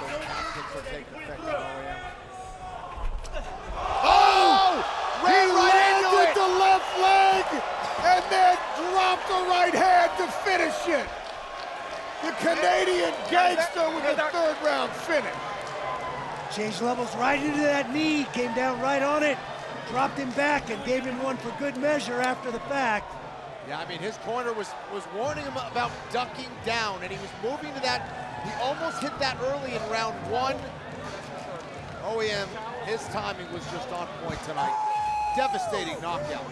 Oh! He landed the left leg and then dropped the right hand to finish it. The Canadian gangster with the third round finish. Changed levels right into that knee, came down right on it, dropped him back and gave him one for good measure after the fact. Yeah, I mean, his corner was warning him about ducking down, and he was moving to that. He almost hit that early in round one. OEM, his timing was just on point tonight. Devastating knockout.